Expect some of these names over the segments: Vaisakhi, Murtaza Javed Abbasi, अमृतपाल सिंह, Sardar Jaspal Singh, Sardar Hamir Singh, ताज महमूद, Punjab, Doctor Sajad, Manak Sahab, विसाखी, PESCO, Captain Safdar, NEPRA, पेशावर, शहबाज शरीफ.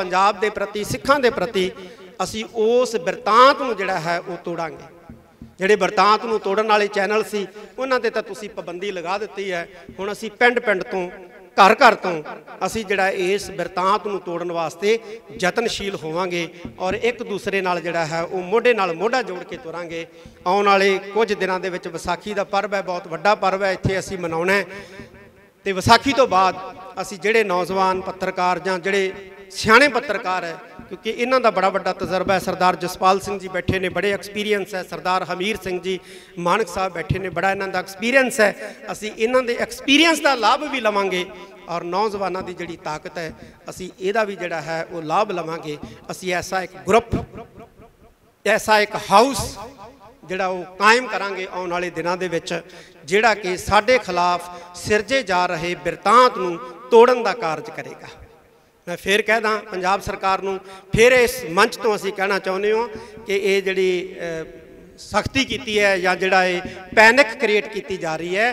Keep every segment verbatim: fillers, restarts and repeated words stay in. पंजाब के प्रति सिखा के प्रति असी उस बिरतांत नूं जिहड़ा है वह तोड़ांगे। जिहड़े बिरतांत नूं तोड़न वाले चैनल सी उन्हां ते तां तुसीं पाबंदी लगा दित्ती है। हुण असी पिंड पिंड तों घर घर तो असी जिहड़ा इस बिरतांत नूं तोड़न वास्ते यतनशील होवांगे और एक दूसरे नाल जिहड़ा है वह मोढे नाल मोढा जोड़ के तुरांगे। आउण वाले कुछ दिनां दे विच विसाखी दा पर्व है, बहुत वड्डा पर्व है, इत्थे असी मनाउणा है। ते विसाखी तो बाद असी जिहड़े नौजवान पत्रकार जां जिहड़े सियाणे पत्रकार है, क्योंकि इन्हां दा बड़ा वड्डा तजर्बा है। सरदार जसपाल सिंह जी बैठे ने, बड़े एक्सपीरियंस है। सरदार हमीर सिंह जी मानक साहब बैठे ने, बड़ा इन्हां दा एक्सपीरियंस है। असी इन्हां दे एक्सपीरियंस दा लाभ भी लवांगे और नौजवानों की जिहड़ी ताकत है असी इहदा भी जिहड़ा है वो लाभ लवांगे। असी ऐसा एक ग्रुप, ऐसा एक हाउस जिहड़ा वो कायम करांगे आने वाले दिनों दे विच, जिहड़ा कि साडे खिलाफ सिरजे जा रहे बिरतांत नूं तोड़न का कार्य करेगा। मैं फिर कह दां पंजाब सरकार नूं, फिर इस मंच तो असीं कहना चाहुंदे हां कि ये जिहड़ी सख्ती कीती है या जिहड़ा ये पैनिक क्रिएट कीती जा रही है,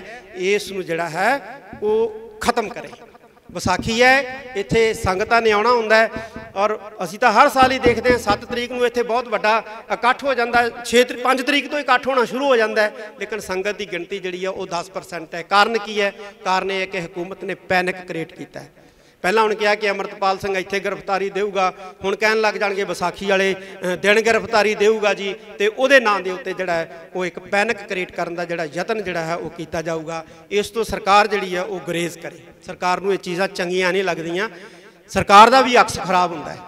इस नूं जिहड़ा है वो खत्म करे। ਵਿਸਾਖੀ है, इत्थे संगतां ने आउणा हुंदा है और असीं तां हर साल ही देखते हैं सत्त तरीक नूं इत्थे बहुत वड्डा इकट्ठ हो जांदा है। छे पंज तरीक तो इकट्ठ होना शुरू हो जांदा है, लेकिन संगत की गिणती जिहड़ी है ओह दस परसेंट है। कारण की है? कारण यह है कि हुकूमत ने पैनिक क्रिएट कीता है। पहला उन्हें कहा कि अमृतपाल सिंह इत्थे गिरफ्तारी देगा, हुण कहन लग जाएंगे विसाखी वाले दिन गिरफ्तारी देगा जी, तो उहदे नाम के उत्ते जिहड़ा है वो एक पैनिक क्रिएट करने का जिहड़ा यतन जिहड़ा है वो किया जाऊगा। इस तो सरकार जिहड़ी है वो गुरेज करे। सरकार नूं ये चीज़ां चंगियां नहीं लगदियां, सरकार का भी अक्स खराब हुंदा है।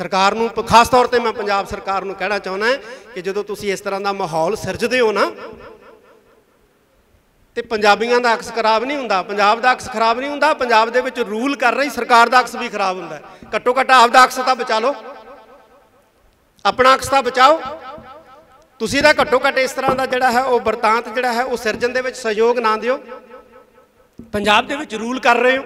सरकार नूं खास तौर पर मैं पंजाब सरकार नूं कहना चाहुंदा कि जदों तुसीं इस तरह का माहौल सिरजदे हो ना तो पंजाबियों का अक्स खराब नहीं होंदा, पंजाब का अक्स खराब नहीं होंदा, पंजाब दे विच रूल कर रही सरकार का अक्स भी खराब होंदा है। घट्टो घट्ट आपका अक्स तो बचा लो, अपना अक्स तो बचाओ। तुसीं तां घट्टो घट्ट इस तरह का जिहड़ा है वह बरतांत जिहड़ा है वह सिरजन दे विच सहयोग ना दिओ। पंजाब दे विच रूल कर रहे हो।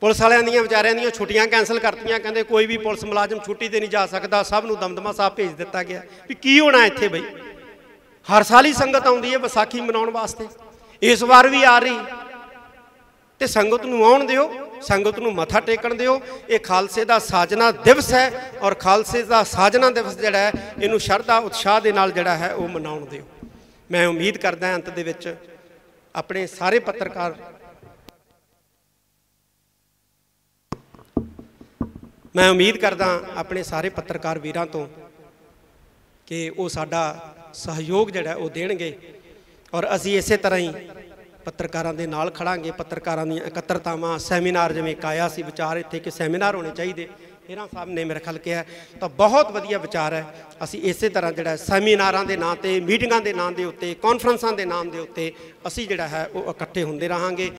पुलिस वालियां दीयां विचारियां दीयां छुट्टियां कैंसल करतीयां, कहंदे कोई भी पुलिस मुलाजम छुट्टी ते नहीं जा सकता, सब नूं दमदमा साहब भेज दिता गया। भी की होना इत्थे बई? हर साल ही संगत आउंदी है विसाखी मनाउण वास्ते, इस वार भी आ रही। तो संगत नूं आउण दिओ, संगत नूं मत्था टेकण दिओ। ये खालसे का साजना दिवस है और खालसे का साजना दिवस जिहड़ा है इहनूं शरधा उत्साह दे नाल जिहड़ा है वह मनाउण दिओ। मैं उम्मीद करदा अंत दे विच अपने सारे पत्रकार, मैं उम्मीद करदा अपने सारे पत्रकार वीरां तों कि वह साडा सहयोग जिहड़ा वह देणगे और असी इस तरह ही पत्रकारां दे नाल खड़ांगे। पत्रकारां दी इकत्तरतावां, सैमीनार जिवें काया सी विचार इत्थे कि सैमीनार होने चाहिए, हीरां साहब ने मेरे ख्याल किया तो बहुत वधिया विचार है। असी इस तरह जिहड़ा सैमीनारां दे नां ते, मीटिंगां दे नां दे उत्ते, कॉन्फ्रेंसां दे नाम दे उत्ते असी जिहड़ा है वह इकट्ठे हुंदे रहांगे।